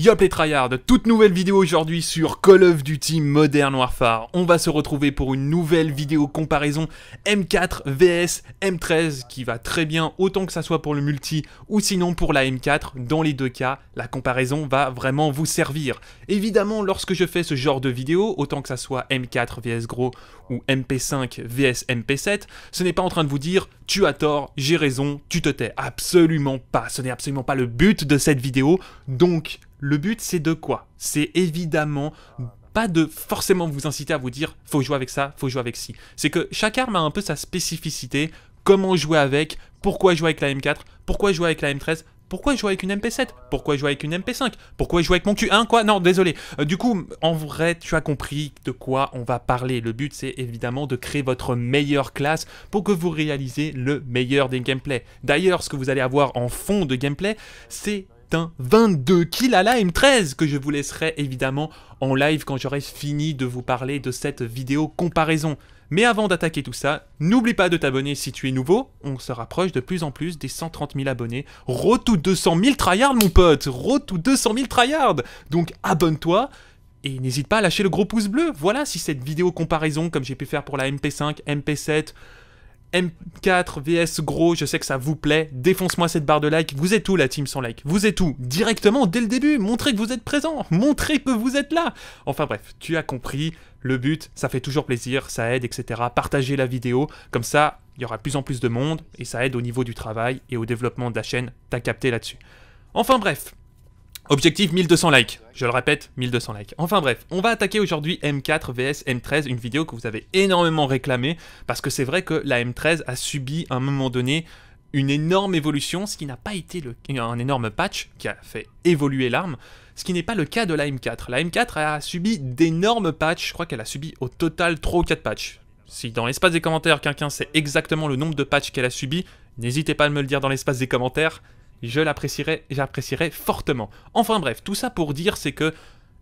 Yop les tryhards, toute nouvelle vidéo aujourd'hui sur Call of Duty Modern Warfare. On va se retrouver pour une nouvelle vidéo comparaison M4 vs M13 qui va très bien autant que ça soit pour le multi ou sinon pour la M4. Dans les deux cas, la comparaison va vraiment vous servir. Évidemment, lorsque je fais ce genre de vidéo, autant que ça soit M4 vs Gros ou MP5 vs MP7, ce n'est pas en train de vous dire « tu as tort, j'ai raison, tu te tais ». Absolument pas, ce n'est absolument pas le but de cette vidéo, donc... Le but, c'est de quoi? C'est évidemment pas de forcément vous inciter à vous dire « faut jouer avec ça, faut jouer avec ci ». C'est que chaque arme a un peu sa spécificité, comment jouer avec, pourquoi jouer avec la M4, pourquoi jouer avec la M13, pourquoi jouer avec une MP7, pourquoi jouer avec une MP5, pourquoi jouer avec mon cul, hein, quoi? Non, désolé. Du coup, en vrai, tu as compris de quoi on va parler. Le but, c'est évidemment de créer votre meilleure classe pour que vous réalisez le meilleur des gameplays. D'ailleurs, ce que vous allez avoir en fond de gameplay, c'est... 22 kills à la M13 que je vous laisserai évidemment en live quand j'aurai fini de vous parler de cette vidéo comparaison. Mais avant d'attaquer tout ça, n'oublie pas de t'abonner si tu es nouveau. On se rapproche de plus en plus des 130 000 abonnés. Road to 200 000 tryhards mon pote, road to 200 000 tryhards. Donc abonne-toi et n'hésite pas à lâcher le gros pouce bleu. Voilà, si cette vidéo comparaison comme j'ai pu faire pour la MP5, MP7... M4 vs Gros, je sais que ça vous plaît, défonce-moi cette barre de like, vous êtes où la team sans like? Vous êtes où? Directement, dès le début, montrez que vous êtes présent, montrez que vous êtes là. Enfin bref, tu as compris, le but, ça fait toujours plaisir, ça aide, etc. Partagez la vidéo, comme ça, il y aura de plus en plus de monde, et ça aide au niveau du travail et au développement de la chaîne, t'as capté là-dessus. Enfin bref, objectif 1200 likes, je le répète, 1200 likes. Enfin bref, on va attaquer aujourd'hui M4 vs M13, une vidéo que vous avez énormément réclamée, parce que c'est vrai que la M13 a subi à un moment donné une énorme évolution, ce qui n'a pas été un énorme patch qui a fait évoluer l'arme, ce qui n'est pas le cas de la M4. La M4 a subi d'énormes patchs, je crois qu'elle a subi au total 3 ou 4 patchs. Si dans l'espace des commentaires quelqu'un sait exactement le nombre de patchs qu'elle a subi, n'hésitez pas à me le dire dans l'espace des commentaires. Je l'apprécierais, j'apprécierais fortement. Enfin bref, tout ça pour dire c'est que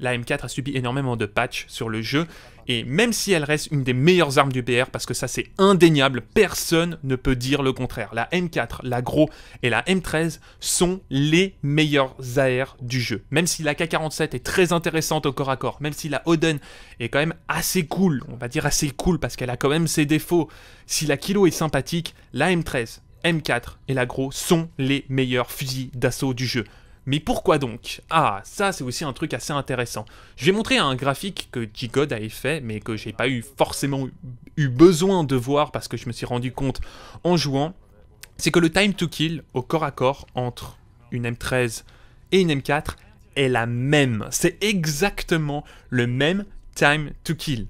la M4 a subi énormément de patchs sur le jeu et même si elle reste une des meilleures armes du BR, parce que ça c'est indéniable, personne ne peut dire le contraire. La M4, la Gros et la M13 sont les meilleures AR du jeu. Même si la K47 est très intéressante au corps à corps, même si la Oden est quand même assez cool, on va dire assez cool parce qu'elle a quand même ses défauts. Si la Kilo est sympathique, la M13... M4 et la Gros sont les meilleurs fusils d'assaut du jeu. Mais pourquoi donc? Ah, ça c'est aussi un truc assez intéressant. Je vais montrer un graphique que G-God avait fait, mais que j'ai pas eu forcément eu besoin de voir parce que je me suis rendu compte en jouant. C'est que le time to kill au corps à corps entre une M13 et une M4 est la même. C'est exactement le même time to kill.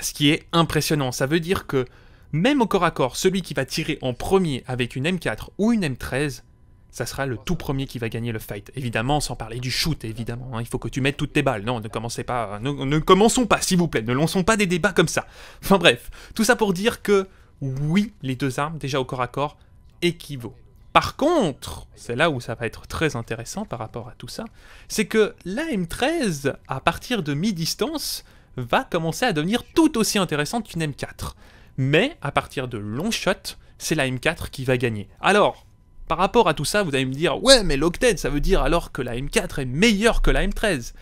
Ce qui est impressionnant. Ça veut dire que même au corps à corps, celui qui va tirer en premier avec une M4 ou une M13, ça sera le tout premier qui va gagner le fight. Évidemment, sans parler du shoot, évidemment. Hein, il faut que tu mettes toutes tes balles. Non, ne commencez pas. Ne commençons pas, s'il vous plaît. Ne lançons pas des débats comme ça. Enfin bref, tout ça pour dire que, oui, les deux armes, déjà au corps à corps, équivaut. Par contre, c'est là où ça va être très intéressant par rapport à tout ça, c'est que la M13, à partir de mi-distance, va commencer à devenir tout aussi intéressante qu'une M4. Mais à partir de long shot, c'est la M4 qui va gagner. Alors, par rapport à tout ça, vous allez me dire « ouais, mais l'octet, ça veut dire alors que la M4 est meilleure que la M13 ».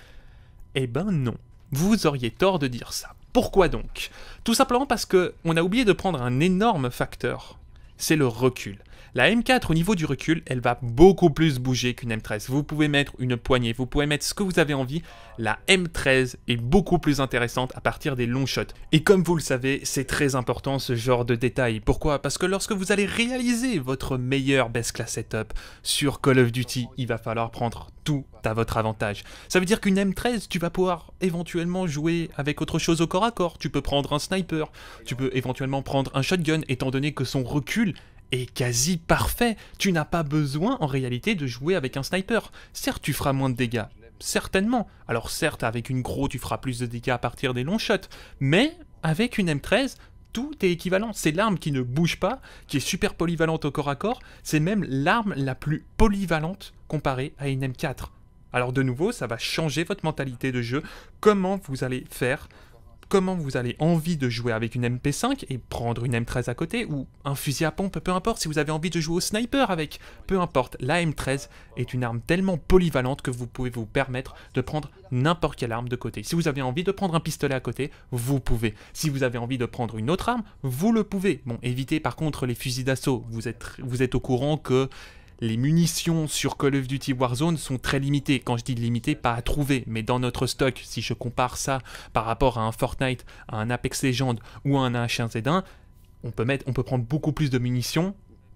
Eh ben non, vous auriez tort de dire ça. Pourquoi donc? Tout simplement parce qu'on a oublié de prendre un énorme facteur, c'est le recul. La M4, au niveau du recul, elle va beaucoup plus bouger qu'une M13. Vous pouvez mettre une poignée, vous pouvez mettre ce que vous avez envie. La M13 est beaucoup plus intéressante à partir des longs shots. Et comme vous le savez, c'est très important ce genre de détail. Pourquoi? Parce que lorsque vous allez réaliser votre meilleur best class setup sur Call of Duty, il va falloir prendre tout à votre avantage. Ça veut dire qu'une M13, tu vas pouvoir éventuellement jouer avec autre chose au corps à corps. Tu peux prendre un sniper, tu peux éventuellement prendre un shotgun, étant donné que son recul est quasi parfait. Tu n'as pas besoin en réalité de jouer avec un sniper. Certes, tu feras moins de dégâts, certainement. Alors certes, avec une Gros, tu feras plus de dégâts à partir des longs shots, mais avec une M13, tout est équivalent. C'est l'arme qui ne bouge pas, qui est super polyvalente au corps à corps. C'est même l'arme la plus polyvalente comparée à une M4. Alors de nouveau, ça va changer votre mentalité de jeu, comment vous allez faire comment vous avez envie de jouer avec une MP5 et prendre une M13 à côté, ou un fusil à pompe, peu importe, si vous avez envie de jouer au sniper avec, peu importe, la M13 est une arme tellement polyvalente que vous pouvez vous permettre de prendre n'importe quelle arme de côté. Si vous avez envie de prendre un pistolet à côté, vous pouvez. Si vous avez envie de prendre une autre arme, vous le pouvez. Bon, évitez par contre les fusils d'assaut, vous êtes au courant que... les munitions sur Call of Duty Warzone sont très limitées. Quand je dis limitées, pas à trouver, mais dans notre stock, si je compare ça par rapport à un Fortnite, à un Apex Legends ou à un H1Z1, on peut prendre beaucoup plus de munitions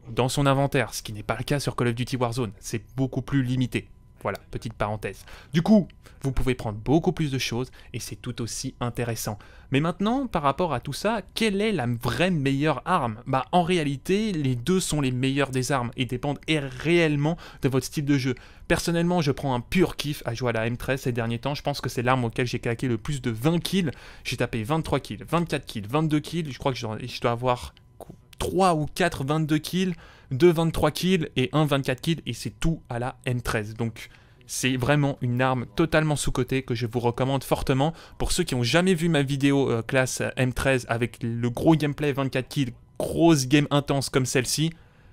dans son inventaire, ce qui n'est pas le cas sur Call of Duty Warzone. C'est beaucoup plus limité. Voilà, petite parenthèse. Du coup, vous pouvez prendre beaucoup plus de choses et c'est tout aussi intéressant. Mais maintenant, par rapport à tout ça, quelle est la vraie meilleure arme? Bah, en réalité, les deux sont les meilleures des armes et dépendent réellement de votre style de jeu. Personnellement, je prends un pur kiff à jouer à la M13 ces derniers temps. Je pense que c'est l'arme auquel j'ai claqué le plus de 20 kills. J'ai tapé 23 kills, 24 kills, 22 kills. Je crois que je dois avoir 3 ou 4 22 kills, 2 23 kills et 1 24 kills et c'est tout à la M13. Donc c'est vraiment une arme totalement sous-cotée que je vous recommande fortement. Pour ceux qui n'ont jamais vu ma vidéo classe M13 avec le gros gameplay 24 kills, grosse game intense comme celle-ci,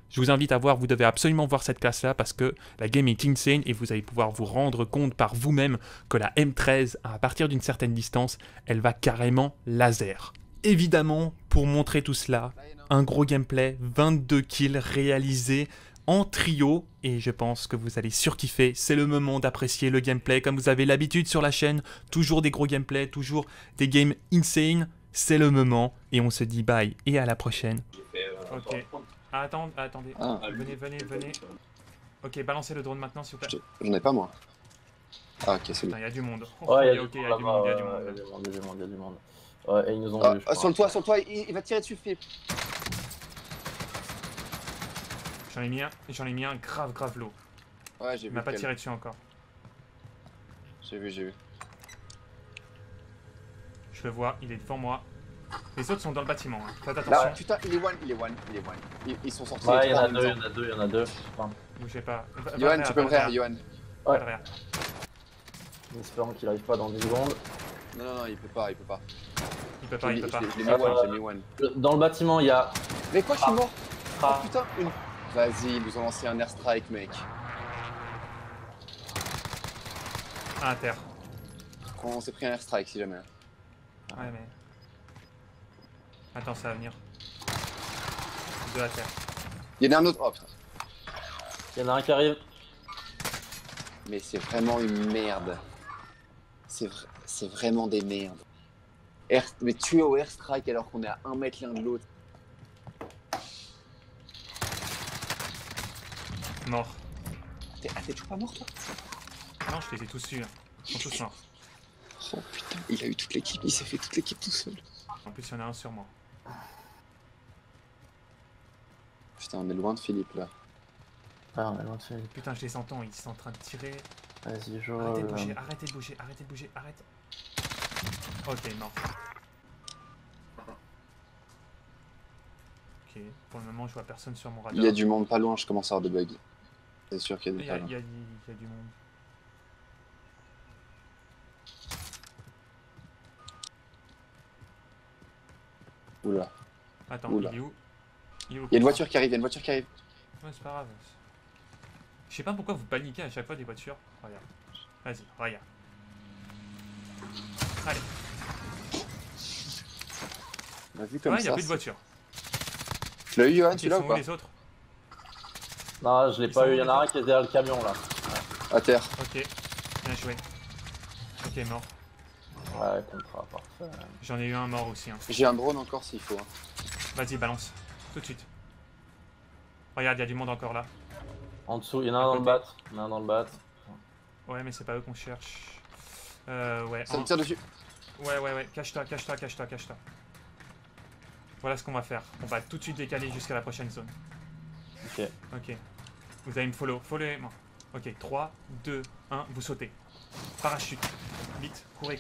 je vous invite à voir, vous devez absolument voir cette classe-là parce que la game est insane et vous allez pouvoir vous rendre compte par vous-même que la M13, à partir d'une certaine distance, elle va carrément laser. Évidemment, pour montrer tout cela, un gros gameplay, 22 kills réalisés en trio et je pense que vous allez surkiffer. C'est le moment d'apprécier le gameplay comme vous avez l'habitude sur la chaîne, toujours des gros gameplays, toujours des games insane. C'est le moment et on se dit bye et à la prochaine. Ok, attendez, venez. Ok, balancez le drone maintenant s'il vous plaît. Je n'ai pas moi. Ah ok, c'est bon. Il y a du monde. Ouais, il y a du monde. Ouais, et ils nous ont vu, sur le toit, il va tirer dessus, Philippe. J'en ai mis un grave low. Ouais, j'ai vu. Il m'a pas tiré dessus encore. J'ai vu. Je le vois, il est devant moi. Les autres sont dans le bâtiment, hein. Faites attention. Là, putain, il est one. Ils sont sortis. Ouais, il y en a deux. Bougez pas. Yohan, tu peux me rire, Yohan. Ouais. Espérons qu'il arrive pas dans 10 secondes. Non, il peut pas. Il peut pas. J'ai mis one. Dans le bâtiment, il y a... Mais quoi, je suis mort. Oh putain, une... Vas-y, ils nous ont lancé un airstrike, mec. À terre. On s'est pris un airstrike, si jamais. Ouais, mais... Attends, ça va venir. Deux à terre. Il y en a un autre... Oh, putain. Il y en a un qui arrive. Mais c'est vraiment une merde. C'est vraiment des merdes. Mais tuer au airstrike alors qu'on est à 1 mètre l'un de l'autre. Mort. T'es toujours pas mort toi? Non, je les ai tous tués. Ils sont tous morts. Oh putain, il a eu toute l'équipe, il s'est fait toute l'équipe tout seul. En plus, il y en a un sur moi. Putain, on est loin de Philippe là. Ah, on est loin de Philippe. Putain, je les entends, ils sont en train de tirer. Vas-y, je... Arrêtez de bouger. Ok, mort. Ok, pour le moment je vois personne sur mon radar. Il y a du monde pas loin, je commence à avoir des bugs. C'est sûr qu'il y a du monde. Il y a du monde. Oula. Attends, oula. Il est où? Il y a une voiture qui arrive. Ouais, c'est pas grave. Je sais pas pourquoi vous paniquez à chaque fois des voitures. Regarde. Vas-y, regarde. Allez. On a vu comme ça. Ouais, il n'y a plus de voiture. Tu l'as eu, Yohan, tu l'as ou pas? Les autres? Non, je l'ai pas eu. Il y en a un qui est derrière le camion là. Ouais. À terre. Ok, bien joué. Ok, mort. Ouais, contrat, parfait. J'en ai eu un mort aussi. Hein. J'ai un drone encore s'il faut. Hein. Vas-y, balance. Tout de suite. Regarde, il y a du monde encore là. En dessous, il y en a un dans le bat. Il y en a un dans le bat. Ouais, mais c'est pas eux qu'on cherche. Ouais. Ça me tire dessus. Ouais. Cache-toi. Voilà ce qu'on va faire. On va tout de suite décaler jusqu'à la prochaine zone. Ok. Vous allez me follow. Followez-moi. Ok, 3, 2, 1, vous sautez. Parachute. Vite. Courez.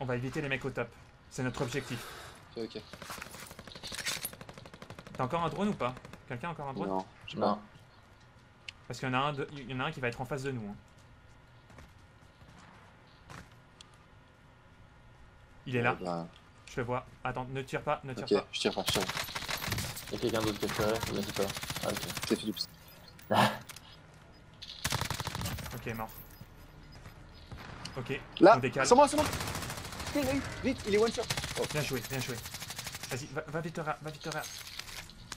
On va éviter les mecs au top. C'est notre objectif. Ok. T'as encore un drone ou pas? Quelqu'un a encore un drone? Non, je sais pas. Parce qu'il y en a un qui va être en face de nous. Hein. Il est là. Bah... Je le vois. Attends, ne tire pas, ne tire pas. Ok, je tire pas, je tire pas. Il y a quelqu'un d'autre qui est ferré, ne tire pas. Ah, ok. C'est Philippe. Ok, mort. Ok, là, on décale. Sans moi, sans moi. Il l'a eu, vite, il est one shot. Oh. Bien joué, bien joué. Vas-y, va vite, va vite.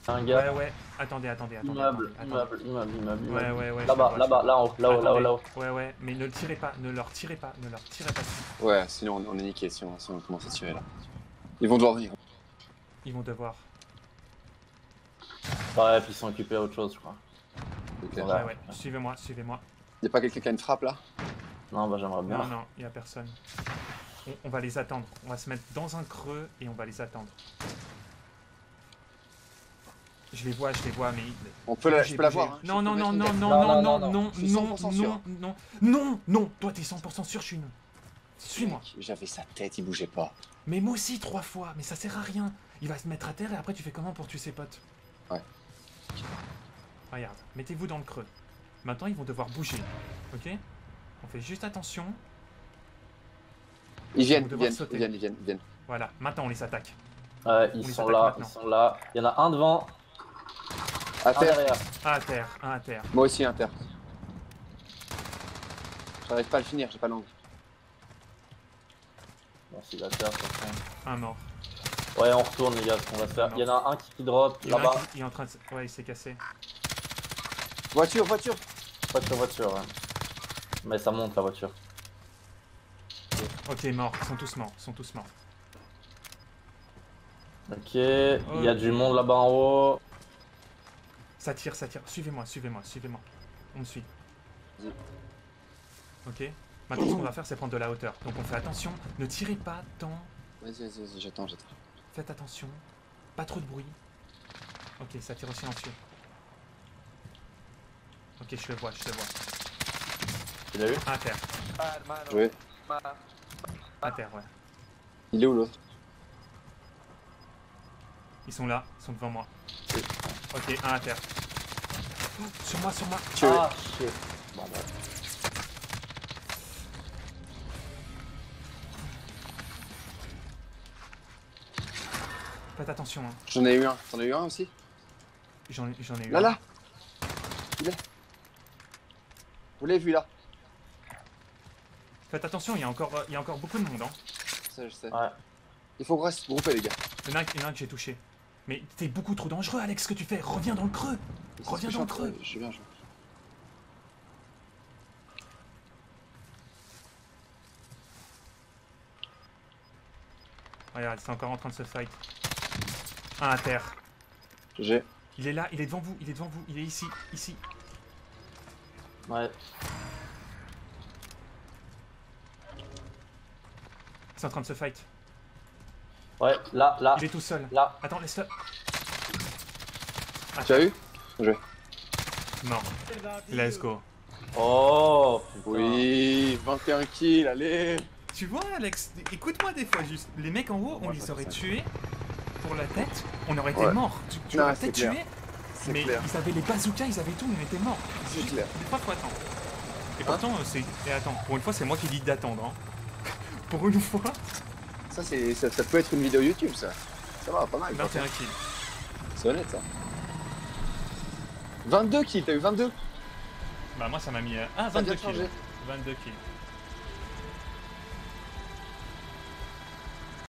Un gars. Ouais, ouais, attendez, attendez, attendez. Immeuble, immeuble, immeuble, immeuble. Ouais, ouais, ouais. Là-bas, là-bas, là-haut, là-haut, là-haut, là-haut. Ouais, ouais, mais ne le tirez pas, ne leur tirez pas, ne leur tirez pas. Ouais, sinon on est niqué, sinon on commence à tirer là. Ils vont devoir venir. Ils vont devoir. Ouais, puis ils sont occupés à autre chose, je crois. Ouais, ouais, suivez-moi, suivez-moi. Y'a pas quelqu'un qui a une frappe là? Non, bah j'aimerais bien. Non, non, y'a personne. On va les attendre, on va se mettre dans un creux et on va les attendre. Je les vois, mais... On peut la, je peux la voir. Non, non, non, non, non, non, non, non, non, non, non, non, non, toi t'es 100% sûr, je suis non. Suis-moi. J'avais sa tête, il bougeait pas. Mais moi aussi, 3 fois, mais ça sert à rien. Il va se mettre à terre et après tu fais comment pour tuer ses potes? Ouais. Regarde, mettez-vous dans le creux. Maintenant, ils vont devoir bouger, ok? On fait juste attention. Ils viennent, ils viennent, ils viennent, ils viennent, ils viennent. Voilà, maintenant on les attaque. Ils sont là, ils sont là. Il y en a un devant. À terre. Un à terre, un à terre. Moi aussi, un à terre. J'arrive pas à le finir, j'ai pas l'angle. Merci, la terre, un mort. Ouais, on retourne, les gars, ce qu'on va faire. Il y en a un qui drop là-bas. Il est en train de. Ouais, il s'est cassé. Voiture, voiture. Voiture, voiture, ouais. Mais ça monte la voiture. Ok, mort, ils sont tous morts, ils sont tous morts. Ok, il y a du monde là-bas en haut. Ça tire, ça tire. Suivez-moi, suivez-moi, suivez-moi. On me suit. Ok. Maintenant, ce qu'on va faire, c'est prendre de la hauteur. Donc, on fait attention. Ne tirez pas tant. Vas-y, vas-y, vas-y, j'attends, j'attends. Faites attention. Pas trop de bruit. Ok, ça tire au silencieux. Ok, je le vois, je le vois. Tu l'as eu? Un à terre. Joué. À terre, ouais. Il est où l'autre? Ils sont là, ils sont devant moi. Oui. Ok, un à terre. Oh, sur moi, sur moi. Tué. Ah, shit. Bon, bah. Faites attention, hein. J'en ai eu un. T'en as eu un aussi? J'en ai eu là, un. Là, là. Il est. Vous l'avez vu là? Faites attention, il y a encore beaucoup de monde, hein. Je sais, je sais. Ouais. Il faut se grouper, les gars. Il y en a un que j'ai touché. Mais t'es beaucoup trop dangereux, Alex, ce que tu fais. Reviens dans le creux. Reviens dans le creux. Je suis bien, je suis bien. Regarde, c'est encore en train de se fight. Un à terre. GG. Il est là, il est devant vous, il est devant vous, il est ici, ici. Ouais. C'est en train de se fight. Ouais, là, là. Il est tout seul. Là. Attends, laisse-le. Ah, tu as eu? Je vais. Non. Let's go. Oh, putain. Oui, 21 kills, allez. Tu vois, Alex, écoute-moi des fois juste. Les mecs en haut, on les aurait tués pour la tête. On aurait été morts. Tu aurais peut-être tué. Mais clair. Ils avaient les bazookas, ils avaient tout, on était morts. C'est clair. Des fois, faut attendre. Et pourtant, c'est. Et attends, pour une fois, c'est moi qui dis d'attendre. Hein. Pour une fois. Ça, ça peut être une vidéo YouTube, ça. Ça va, pas mal. 21 kills. C'est honnête, ça. 22 kills, t'as eu 22? Bah moi, ça m'a mis... Ah, 22 kills. 22 kills.